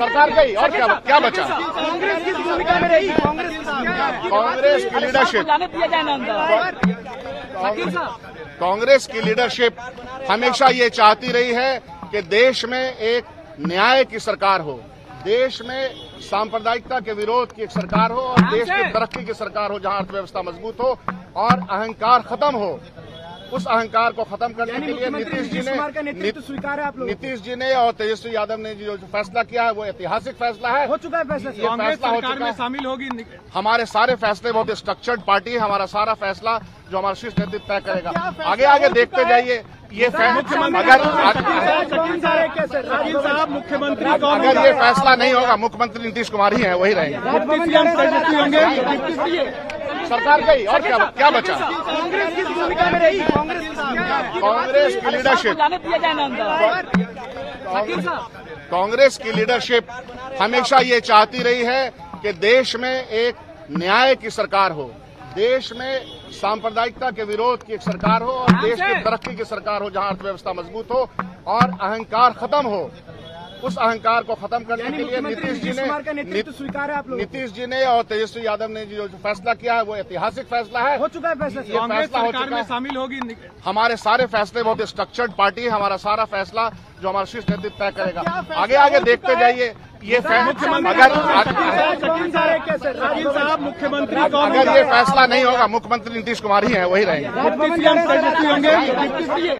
सरकार गई और क्या बचा? कांग्रेस की भूमिका में रही, कांग्रेस की लीडरशिप, कांग्रेस की लीडरशिप हमेशा ये चाहती रही है कि देश में एक न्याय की सरकार हो, देश में सांप्रदायिकता के विरोध की एक सरकार हो और देश की तरक्की की सरकार हो, जहां अर्थव्यवस्था मजबूत हो और अहंकार खत्म हो। उस अहंकार को खत्म करने के लिए नीतीश जी ने और तेजस्वी यादव ने जो फैसला किया है वो ऐतिहासिक फैसला है, हो चुका है फैसला। ये फैसला हो चुका है, शामिल होगी। हमारे सारे फैसले, बहुत स्ट्रक्चर्ड पार्टी है, हमारा सारा फैसला जो हमारा शीर्ष नेतृत्व तय करेगा। आगे आगे देखते जाइए। ये अगर ये फैसला नहीं होगा, मुख्यमंत्री नीतीश कुमार ही है, वही रहेंगे। सरकार गई और क्या बचा? कांग्रेस की भूमिका में रही, कांग्रेस की लीडरशिप, कांग्रेस की लीडरशिप हमेशा ये चाहती रही है कि देश में एक न्याय की सरकार हो, देश में सांप्रदायिकता के विरोध की एक सरकार हो और देश की तरक्की की सरकार हो, जहां अर्थव्यवस्था मजबूत हो और अहंकार खत्म हो। उस अहंकार को खत्म करने के लिए नीतीश जी ने और तेजस्वी यादव ने जो फैसला किया है वो ऐतिहासिक फैसला है, हो चुका है फैसला। ये फैसला हो चुका है, शामिल होगी। हमारे सारे फैसले, बहुत स्ट्रक्चर्ड पार्टी है, हमारा सारा फैसला जो हमारा शीर्ष नेतृत्व तय करेगा। आगे आगे देखते जाइए। ये अगर ये फैसला नहीं होगा, मुख्यमंत्री नीतीश कुमार ही है, वही रहेंगे।